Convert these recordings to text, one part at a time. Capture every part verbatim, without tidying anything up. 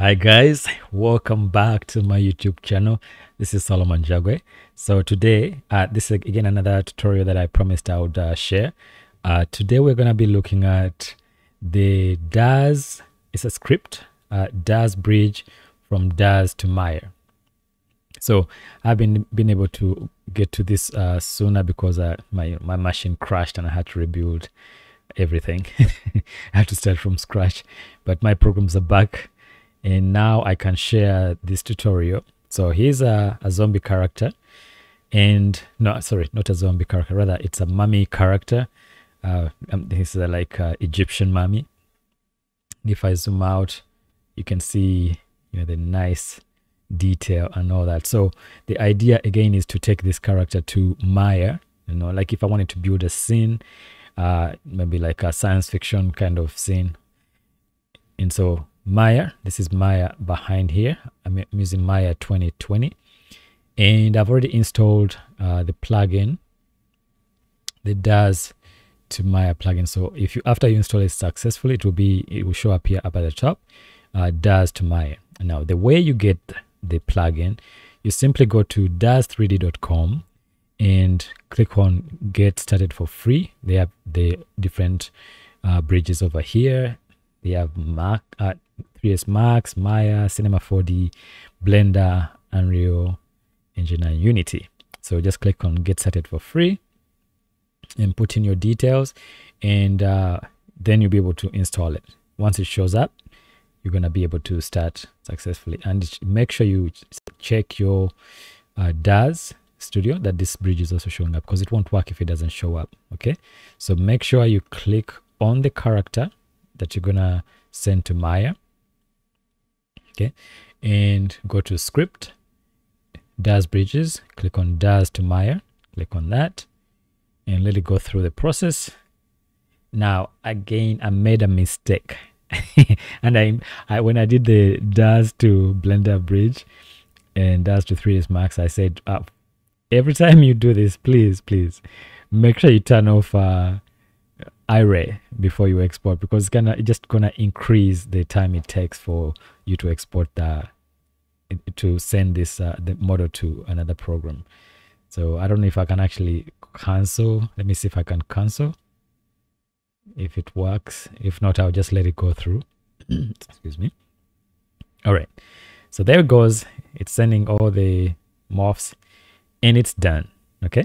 Hi guys, welcome back to my YouTube channel. This is Solomon Jagwe. So today, uh, this is again another tutorial that I promised I would uh, share. Uh, today we're going to be looking at the D A Z, it's a script, uh, D A Z bridge from D A Z to Maya. So I've been, been able to get to this uh, sooner because uh, my, my machine crashed and I had to rebuild everything. I had to start from scratch, but my programs are back. And now I can share this tutorial. So here's a, a zombie character, and no, sorry, not a zombie character. Rather, it's a mummy character. Uh, this is a, like a Egyptian mummy. If I zoom out, you can see you know the nice detail and all that. So the idea again is to take this character to Maya. You know, like if I wanted to build a scene, uh, maybe like a science fiction kind of scene, and so. Maya, this is Maya behind here. I'm using Maya twenty twenty, and I've already installed uh, the plugin, the D A Z to Maya plugin. So if you after you install it successfully, it will be it will show up here up at the top, uh, D A Z to Maya. Now the way you get the plugin, you simply go to D A Z three D dot com and click on Get Started for free. They have the different uh, bridges over here. They have Mac, uh, three D S Max, Maya, Cinema four D, Blender, Unreal Engine, and Unity. So just click on Get Started for free and put in your details, and uh, then you'll be able to install it. Once it shows up, you're going to be able to start successfully. And make sure you check your uh, D A Z Studio that this bridge is also showing up, because it won't work if it doesn't show up. Okay, so make sure you click on the character that you're gonna send to Maya, okay, and go to script, D A Z bridges, click on D A Z to Maya, click on that, and let it go through the process. Now again, I made a mistake, and I, I when I did the D A Z to Blender bridge and D A Z to three D S Max, I said uh, every time you do this, please, please make sure you turn off Uh, Iray before you export, because it's gonna it's just gonna increase the time it takes for you to export the to send this uh, the model to another program. So I don't know if I can actually cancel. Let me see if I can cancel. If it works, if not, I'll just let it go through. Excuse me. All right. So there it goes. It's sending all the morphs, and it's done. Okay.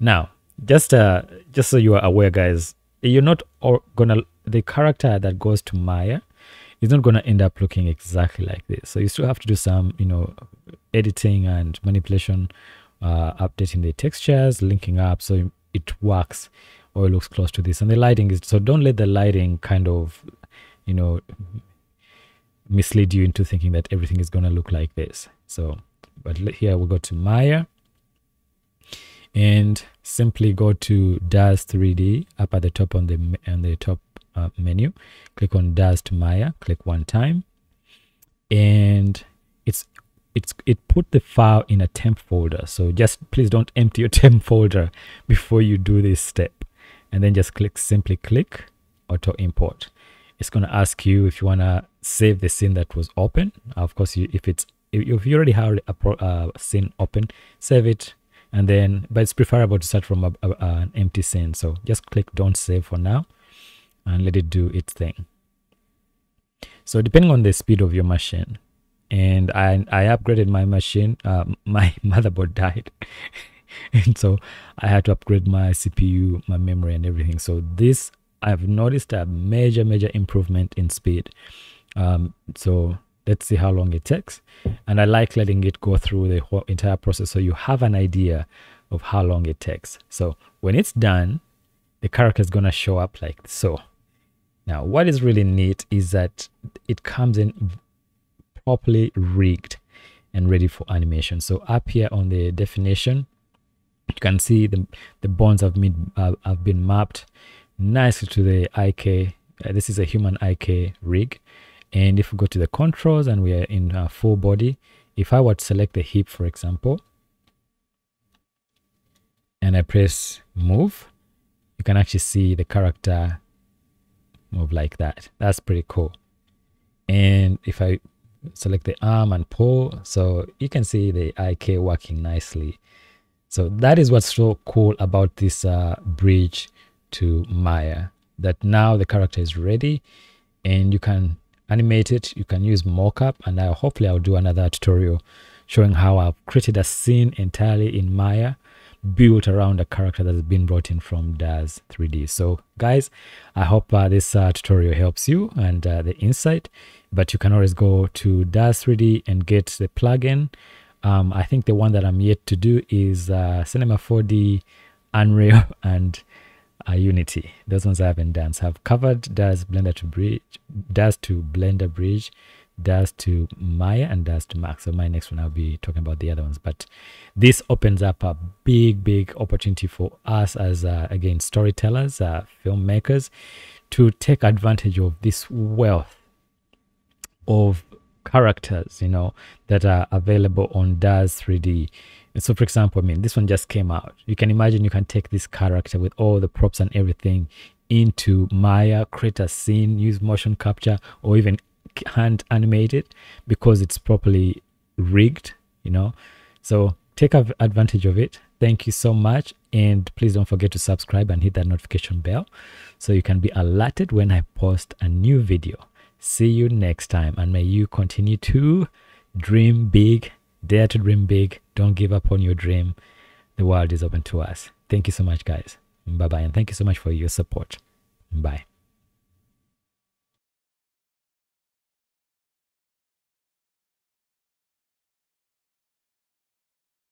Now, just uh, just so you are aware, guys. You're not all gonna the character that goes to Maya is not gonna end up looking exactly like this. So you still have to do some, you know, editing and manipulation, uh, updating the textures, linking up so it works or it looks close to this. And the lighting is so don't let the lighting kind of, you know, mislead you into thinking that everything is gonna look like this. So, but here we go to Maya. And simply go to D A Z three D up at the top on the on the top uh, menu. Click on D A Z to Maya. Click one time, and it's it's it put the file in a temp folder. So just please don't empty your temp folder before you do this step. And then just click simply click auto import. It's gonna ask you if you wanna save the scene that was open. Of course, you, if it's if you already have a pro, uh, scene open, save it. And then, but it's preferable to start from a, a, an empty scene. So just click don't save for now and let it do its thing. So depending on the speed of your machine, and I, I upgraded my machine, uh, my motherboard died. And so I had to upgrade my C P U, my memory and everything. So this, I've noticed a major, major improvement in speed. Um, so let's see how long it takes. And I like letting it go through the whole entire process so you have an idea of how long it takes. So when it's done, the character is going to show up like so. Now, what is really neat is that it comes in properly rigged and ready for animation. So up here on the definition, you can see the, the bones have been, uh, have been mapped nicely to the I K. Uh, this is a human I K rig. And if we go to the controls and we are in uh, full body, if I were to select the hip, for example, and I press move, you can actually see the character move like that. That's pretty cool. And if I select the arm and paw. So you can see the I K working nicely. So that is what's so cool about this uh, bridge to Maya, that now the character is ready and you can animate it. You can use mockup, and I, hopefully I'll do another tutorial showing how I've created a scene entirely in Maya built around a character that has been brought in from D A Z three D. So guys, I hope uh, this uh, tutorial helps you and uh, the insight, but you can always go to D A Z three D and get the plugin. Um, I think the one that I'm yet to do is uh, Cinema four D, Unreal, and uh, Unity. Those ones I haven't done. So I've covered D A Z Blender to Bridge, D A Z to Blender Bridge, D A Z to Maya, and D A Z to Max. So my next one I'll be talking about the other ones, but this opens up a big big opportunity for us as uh, again storytellers, uh, filmmakers, to take advantage of this wealth of characters, you know, that are available on D A Z three D. And so for example, I mean, this one just came out. You can imagine you can take this character with all the props and everything into Maya, create a scene, use motion capture, or even hand animate it because it's properly rigged, you know. So take advantage of it. Thank you so much, and please don't forget to subscribe and hit that notification bell so you can be alerted when I post a new video. See you next time, and may you continue to dream big, dare to dream big, don't give up on your dream. The world is open to us. Thank you so much guys, bye bye, and thank you so much for your support. Bye.